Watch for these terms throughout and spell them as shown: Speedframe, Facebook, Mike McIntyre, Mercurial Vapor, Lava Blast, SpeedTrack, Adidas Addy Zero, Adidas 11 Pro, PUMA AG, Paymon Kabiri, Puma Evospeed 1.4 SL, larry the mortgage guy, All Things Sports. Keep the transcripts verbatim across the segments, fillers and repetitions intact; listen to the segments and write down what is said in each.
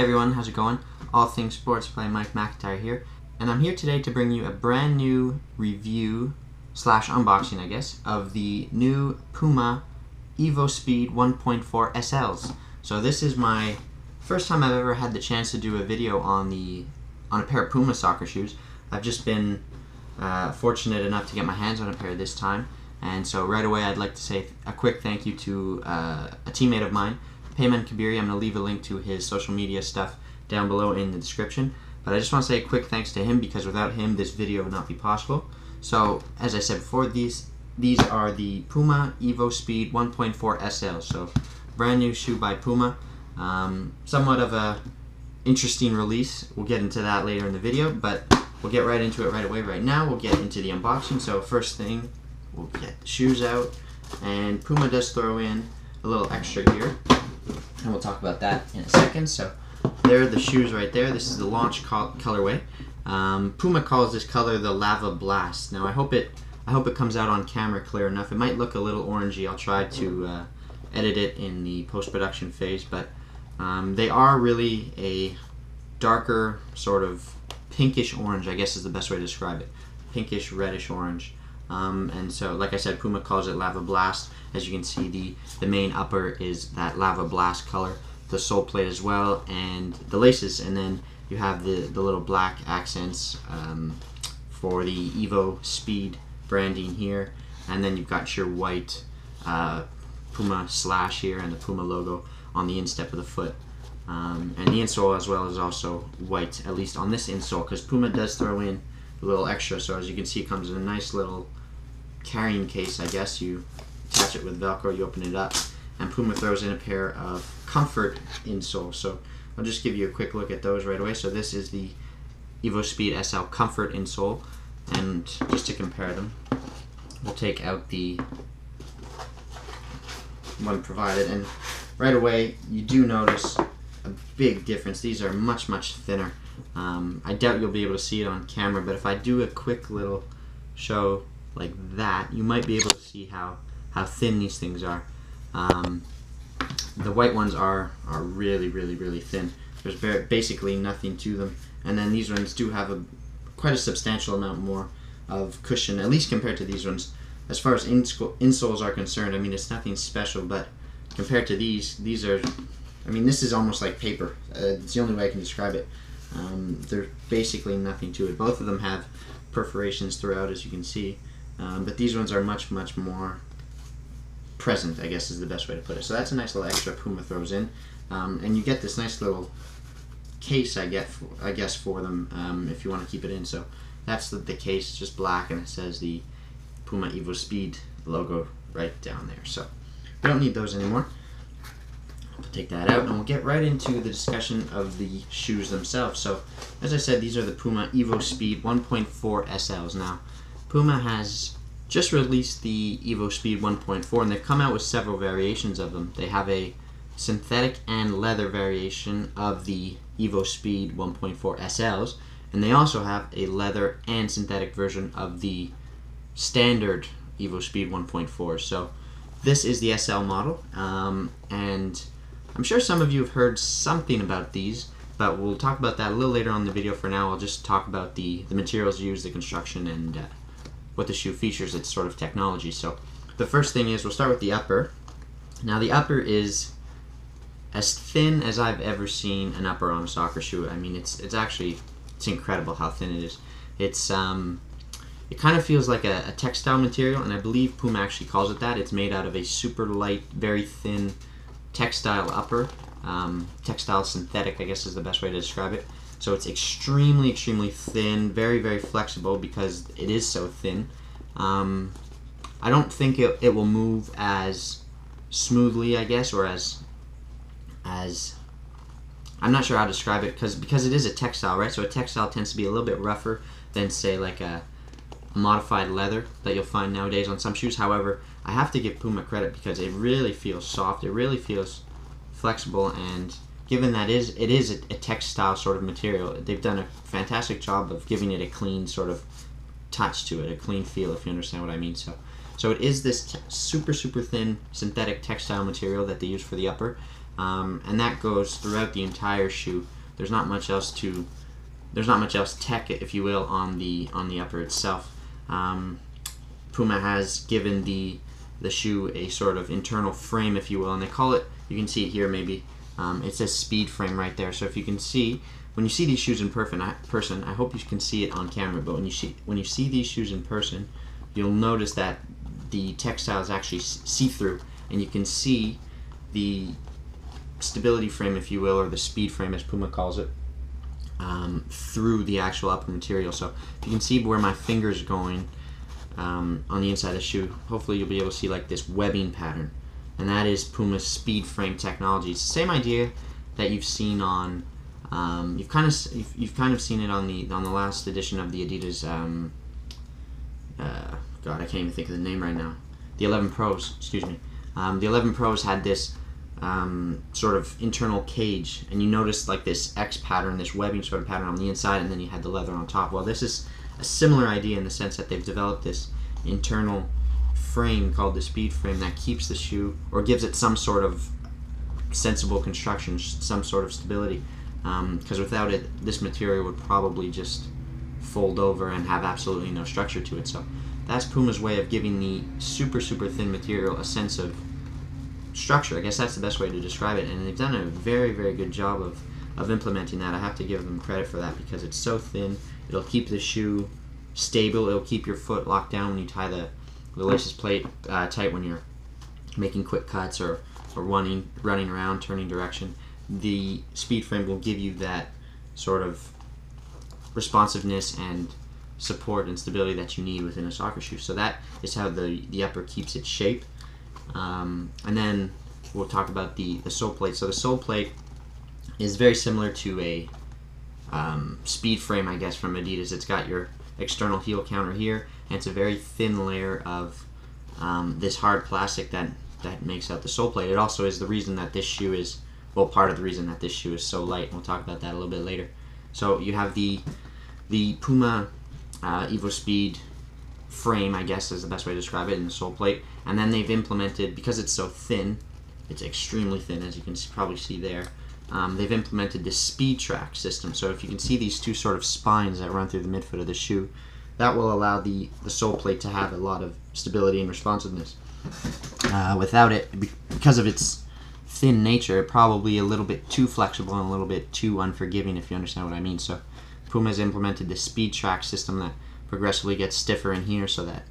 Hey everyone, how's it going? All Things Sports Play, Mike McIntyre here, and I'm here today to bring you a brand new review slash unboxing, I guess, of the new Puma Evospeed one point four S Ls. So this is my first time I've ever had the chance to do a video on the on a pair of Puma soccer shoes. I've just been uh, fortunate enough to get my hands on a pair this time, and so right away I'd like to say a quick thank you to uh, a teammate of mine, Paymon Kabiri. I'm going to leave a link to his social media stuff down below in the description. But I just want to say a quick thanks to him, because without him this video would not be possible. So, as I said before, these these are the Puma Evospeed one point four S L. So, brand new shoe by Puma. Um, somewhat of a interesting release. We'll get into that later in the video, but we'll get right into it right away right now. We'll get into the unboxing. So, first thing, we'll get the shoes out. And Puma does throw in a little extra here, and we'll talk about that in a second. So there are the shoes right there. This is the launch col colorway. Um, Puma calls this color the Lava Blast. Now I hope it I hope it comes out on camera clear enough. It might look a little orangey. I'll try to uh, edit it in the post-production phase, but um, they are really a darker sort of pinkish orange, I guess is the best way to describe it. Pinkish, reddish orange. Um, and so, like I said, Puma calls it Lava Blast. As you can see, the, the main upper is that Lava Blast color, the sole plate as well, and the laces, and then you have the, the little black accents um, for the Evospeed branding here, and then you've got your white uh, Puma slash here and the Puma logo on the instep of the foot. Um, and the insole as well is also white, at least on this insole, because Puma does throw in a little extra. So as you can see, it comes in a nice little carrying case, I guess. You attach it with Velcro, you open it up, and Puma throws in a pair of comfort insoles. So I'll just give you a quick look at those right away. So this is the Evospeed S L comfort insole, and just to compare them, we'll take out the one provided, and right away you do notice a big difference. These are much, much thinner. Um, I doubt you'll be able to see it on camera, but if I do a quick little show like that, you might be able to see how how thin these things are. Um, the white ones are, are really, really, really thin. There's very, basically nothing to them. And then these ones do have a quite a substantial amount more of cushion, at least compared to these ones. As far as insoles are concerned, I mean, it's nothing special, but compared to these, these are, I mean, this is almost like paper. Uh, it's the only way I can describe it. Um, there's basically nothing to it. Both of them have perforations throughout, as you can see, um, but these ones are much, much more present, I guess is the best way to put it. So that's a nice little extra Puma throws in, um, and you get this nice little case, I get for, I guess for them, um, if you want to keep it in. So that's the, the case. It's just black, and it says the Puma Evospeed logo right down there. So we don't need those anymore. We'll take that out, and we'll get right into the discussion of the shoes themselves. So as I said, these are the Puma Evospeed one point four S Ls. Now Puma has just released the Evospeed one point four, and they've come out with several variations of them. They have a synthetic and leather variation of the Evospeed one point four S Ls, and they also have a leather and synthetic version of the standard Evospeed one point four. So this is the S L model, um, and I'm sure some of you have heard something about these, but we'll talk about that a little later on in the video. For now, I'll just talk about the, the materials used, the construction, and uh, what the shoe features, its sort of technology. So the first thing is, we'll start with the upper. Now the upper is as thin as I've ever seen an upper on a soccer shoe. I mean, it's it's actually, it's incredible how thin it is. It's, um, it kind of feels like a, a textile material, and I believe Puma actually calls it that. It's made out of a super light, very thin textile upper, um, textile synthetic, I guess is the best way to describe it. So it's extremely, extremely thin, very, very flexible because it is so thin. Um, I don't think it, it will move as smoothly, I guess, or as, as I'm not sure how to describe it, because because it is a textile, right? So a textile tends to be a little bit rougher than, say, like a modified leather that you'll find nowadays on some shoes. However, I have to give Puma credit, because it really feels soft, it really feels flexible, and given that is it is a, a textile sort of material, they've done a fantastic job of giving it a clean sort of touch to it, a clean feel, if you understand what I mean. So so it is this super, super thin synthetic textile material that they use for the upper, um, and that goes throughout the entire shoe. There's not much else to, there's not much else tech, if you will, on the on the upper itself. Um, Puma has given the the shoe a sort of internal frame, if you will, and they call it. You can see it here, maybe. Um, it says Speedframe right there. So if you can see, when you see these shoes in person, I hope you can see it on camera. But when you see when you see these shoes in person, you'll notice that the textile is actually see-through, and you can see the stability frame, if you will, or the speed frame, as Puma calls it, um, through the actual upper material. So if you can see where my finger's going um, on the inside of the shoe, hopefully you'll be able to see like this webbing pattern, and that is Puma's speed frame technology. It's the same idea that you've seen on, um, you've kind of you've, you've kind of seen it on the on the last edition of the Adidas. Um, uh, God, I can't even think of the name right now. The eleven Pros, excuse me. Um, the eleven Pros had this um, sort of internal cage, and you noticed like this X pattern, this webbing sort of pattern on the inside, and then you had the leather on top. Well, this is a similar idea in the sense that they've developed this internal frame called the speed frame that keeps the shoe, or gives it some sort of sensible construction, some sort of stability. Because um, without it, this material would probably just fold over and have absolutely no structure to it. So that's Puma's way of giving the super, super thin material a sense of structure. I guess that's the best way to describe it. And they've done a very, very good job of, of implementing that. I have to give them credit for that because it's so thin. It'll keep the shoe stable. It'll keep your foot locked down when you tie the, the laces plate uh, tight when you're making quick cuts or, or running, running around, turning direction. The speed frame will give you that sort of responsiveness and support and stability that you need within a soccer shoe. So that is how the, the upper keeps its shape. Um, and then we'll talk about the, the sole plate. So the sole plate is very similar to a um, speed frame, I guess, from Adidas. It's got your external heel counter here, and it's a very thin layer of um, this hard plastic that, that makes out the sole plate. It also is the reason that this shoe is, well, part of the reason that this shoe is so light. We'll talk about that a little bit later. So you have the, the Puma Uh, Evospeed frame, I guess, is the best way to describe it, in the sole plate. And then they've implemented, because it's so thin, it's extremely thin, as you can probably see there, um, they've implemented this SpeedTrack system. So if you can see these two sort of spines that run through the midfoot of the shoe, that will allow the, the sole plate to have a lot of stability and responsiveness. Uh, without it, because of its thin nature, it's probably a little bit too flexible and a little bit too unforgiving, if you understand what I mean. So Puma's implemented the SpeedTrack system that progressively gets stiffer in here so that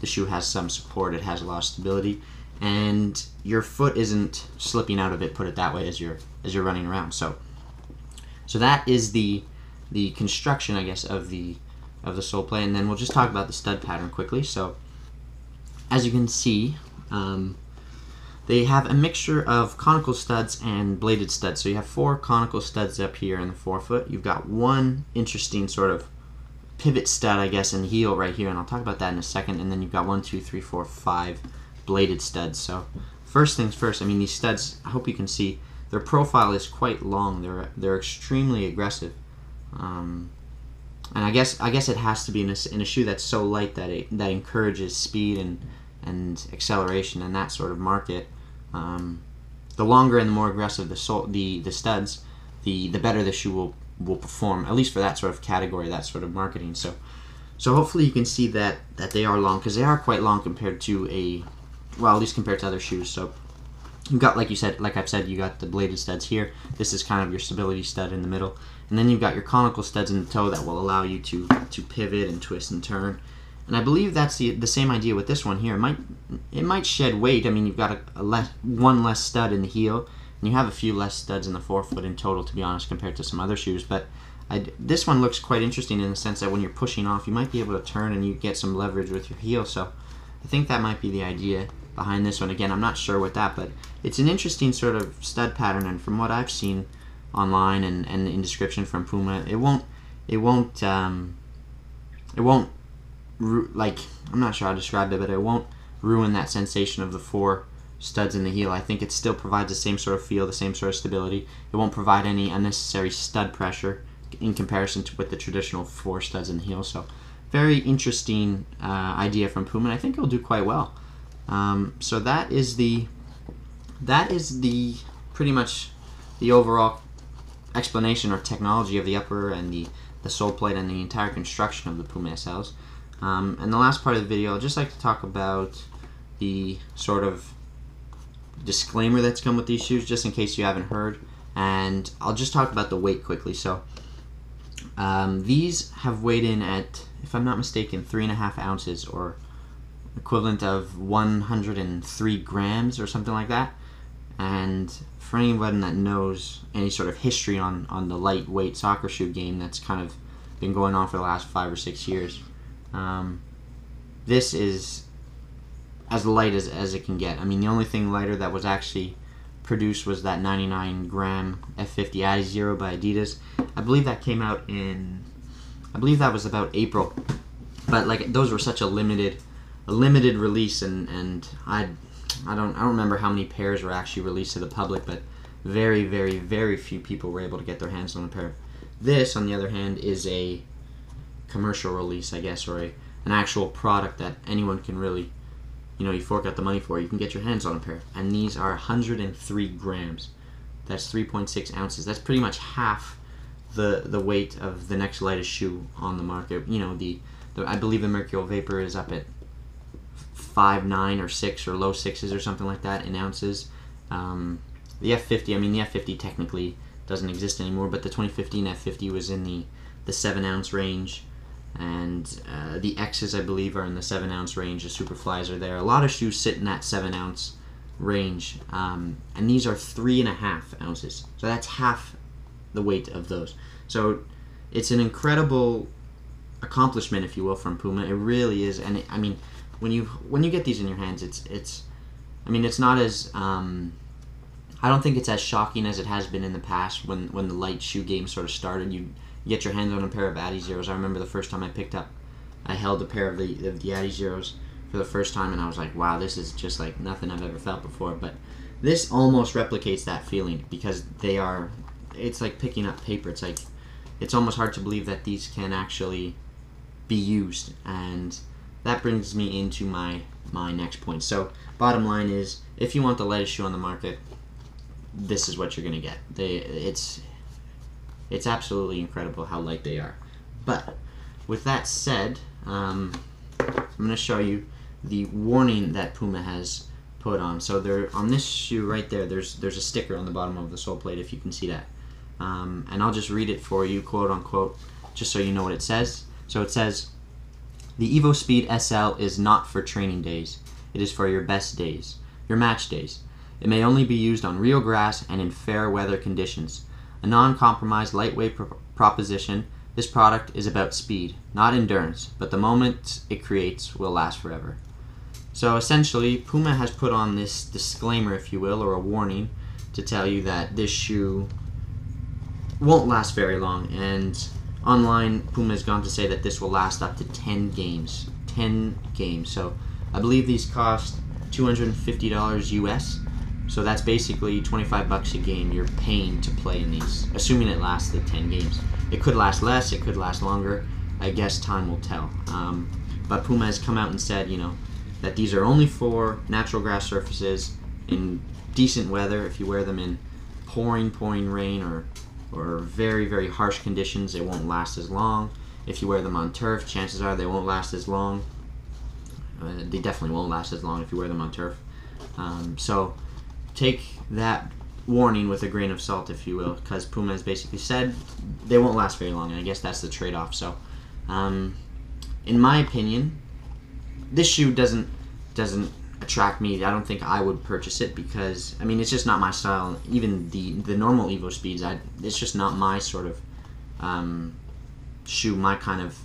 the shoe has some support, it has a lot of stability, and your foot isn't slipping out of it, put it that way, as you're as you're running around. So so that is the the construction, I guess, of the of the sole plate. And then we'll just talk about the stud pattern quickly. So as you can see, um, they have a mixture of conical studs and bladed studs. So you have four conical studs up here in the forefoot. You've got one interesting sort of pivot stud, I guess, in the heel right here, and I'll talk about that in a second. And then you've got one, two, three, four, five bladed studs. So first things first, I mean, these studs, I hope you can see, their profile is quite long. They're they're extremely aggressive. Um, and I guess I guess it has to be in a, in a shoe that's so light that it that encourages speed and and acceleration in that sort of market. Um, the longer and the more aggressive the sole, the the studs, the the better the shoe will will perform, at least for that sort of category, that sort of marketing. So, so hopefully you can see that that they are long, because they are quite long compared to a, well, at least compared to other shoes. So, you've got, like you said, like I've said, you got the bladed studs here. This is kind of your stability stud in the middle, and then you've got your conical studs in the toe that will allow you to to pivot and twist and turn. And I believe that's the the same idea with this one here. It might it might shed weight. I mean, you've got a, a less, one less stud in the heel, and you have a few less studs in the forefoot in total, to be honest, compared to some other shoes. But I, this one looks quite interesting in the sense that when you're pushing off, you might be able to turn and you get some leverage with your heel. So I think that might be the idea behind this one. Again, I'm not sure with that, but it's an interesting sort of stud pattern. And from what I've seen online and, and in description from Puma, it won't it won't um, it won't like, I'm not sure how to describe it, but it won't ruin that sensation of the four studs in the heel. I think it still provides the same sort of feel, the same sort of stability. It won't provide any unnecessary stud pressure in comparison to with the traditional four studs in the heel. So very interesting uh, idea from Puma, and I think it'll do quite well. Um, so that is the that is the pretty much the overall explanation or technology of the upper and the, the sole plate and the entire construction of the Puma S Ls. Um, and the last part of the video, I'd just like to talk about the sort of disclaimer that's come with these shoes, just in case you haven't heard. And I'll just talk about the weight quickly. So um, these have weighed in at, if I'm not mistaken, three and a half ounces or equivalent of one hundred three grams or something like that. And for anyone that knows any sort of history on, on the lightweight soccer shoe game that's kind of been going on for the last five or six years, um, this is as light as, as it can get. I mean, the only thing lighter that was actually produced was that ninety-nine gram F fifty i zero by Adidas. I believe that came out in, I believe that was about April. But like, those were such a limited a limited release, and, and I I don't I don't remember how many pairs were actually released to the public, but very, very, very few people were able to get their hands on a pair. This, on the other hand, is a commercial release, I guess, or a, an actual product that anyone can really, you know, you fork out the money for, you can get your hands on a pair. And these are one hundred three grams. That's three point six ounces. That's pretty much half the the weight of the next lightest shoe on the market. You know, the, the I believe the Mercurial Vapor is up at five nine or six or low sixes or something like that in ounces. Um, the F fifty, I mean, the F fifty technically doesn't exist anymore, but the twenty fifteen F fifty was in the, the seven ounce range, and uh, the X's, I believe, are in the seven ounce range. The Superflies are there. A lot of shoes sit in that seven ounce range, um, and these are three and a half ounces, so that's half the weight of those. So it's an incredible accomplishment, if you will, from Puma. It really is. And it, I mean, When you when you get these in your hands, it's it's, I mean, it's not as um, I don't think it's as shocking as it has been in the past when when the light shoe game sort of started. You get your hands on a pair of Addy Zeros. I remember the first time I picked up, I held a pair of the of the Addy Zeros for the first time, and I was like, wow, this is just like nothing I've ever felt before. But this almost replicates that feeling, because they are, it's like picking up paper. It's like, it's almost hard to believe that these can actually be used. And that brings me into my, my next point. So, bottom line is, if you want the lightest shoe on the market, this is what you're going to get. They, it's, it's absolutely incredible how light they are. But, with that said, um, I'm going to show you the warning that Puma has put on. So, there, on this shoe right there, there's, there's a sticker on the bottom of the sole plate, if you can see that. Um, and I'll just read it for you, quote-unquote, just so you know what it says. So, it says, "The Evospeed S L is not for training days. It is for your best days, your match days. It may only be used on real grass and in fair weather conditions. A non-compromised lightweight pro proposition, this product is about speed, not endurance, but the moments it creates will last forever." So essentially, Puma has put on this disclaimer, if you will, or a warning, to tell you that this shoe won't last very long. And online, Puma has gone to say that this will last up to ten games. ten games. So I believe these cost two hundred fifty dollars U S. So that's basically twenty-five bucks a game you're paying to play in these, assuming it lasts the ten games. It could last less, it could last longer. I guess time will tell. Um, but Puma has come out and said, you know, that these are only for natural grass surfaces in decent weather. If you wear them in pouring, pouring rain or or very, very harsh conditions, it won't last as long. If you wear them on turf, chances are they won't last as long. Uh, they definitely won't last as long if you wear them on turf. Um, so take that warning with a grain of salt, if you will, because Puma has basically said they won't last very long, and I guess that's the trade-off. So um, in my opinion, this shoe doesn't doesn't attract me. I don't think I would purchase it, because I mean, it's just not my style. Even the the normal Evo Speeds, I it's just not my sort of um, shoe, my kind of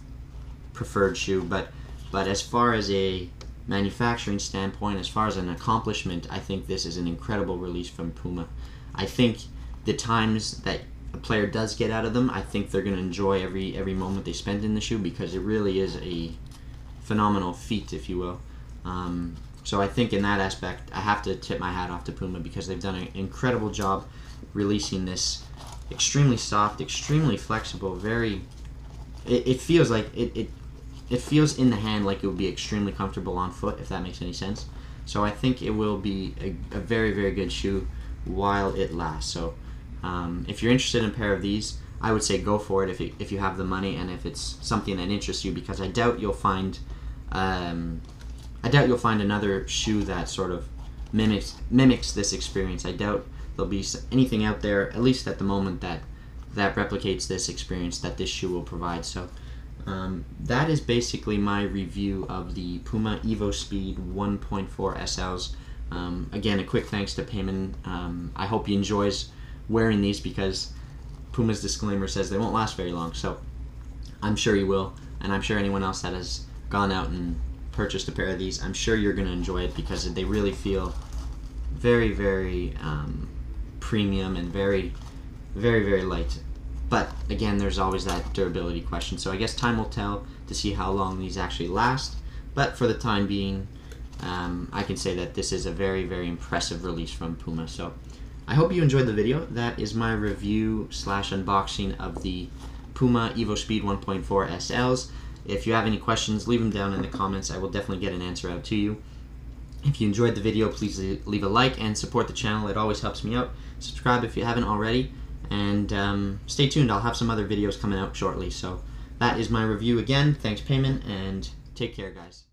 preferred shoe. But but as far as a manufacturing standpoint, as far as an accomplishment, I think this is an incredible release from Puma. I think the times that a player does get out of them, I think they're going to enjoy every every moment they spend in the shoe, because it really is a phenomenal feat, if you will. Um, So I think in that aspect, I have to tip my hat off to Puma, because they've done an incredible job releasing this extremely soft, extremely flexible, very, it, it feels like, it, it it feels in the hand like it would be extremely comfortable on foot, if that makes any sense. So I think it will be a, a very, very good shoe while it lasts. So um, if you're interested in a pair of these, I would say go for it if you, if you have the money and if it's something that interests you, because I doubt you'll find um, I doubt you'll find another shoe that sort of mimics mimics this experience. I doubt there'll be anything out there, at least at the moment, that that replicates this experience that this shoe will provide. So um, that is basically my review of the Puma Evospeed one point four S Ls. Um, again, a quick thanks to Paymon. Um, I hope he enjoys wearing these, because Puma's disclaimer says they won't last very long, so I'm sure you will, and I'm sure anyone else that has gone out and purchased a pair of these, I'm sure you're going to enjoy it, because they really feel very, very um, premium and very, very, very light. But again, there's always that durability question, so I guess time will tell to see how long these actually last, but for the time being, um, I can say that this is a very, very impressive release from Puma. So I hope you enjoyed the video. That is my review slash unboxing of the Puma Evospeed one point four S Ls. If you have any questions, leave them down in the comments. I will definitely get an answer out to you. If you enjoyed the video, please leave a like and support the channel. It always helps me out. Subscribe if you haven't already. And um, stay tuned. I'll have some other videos coming out shortly. So that is my review again. Thanks, Paymon, and take care, guys.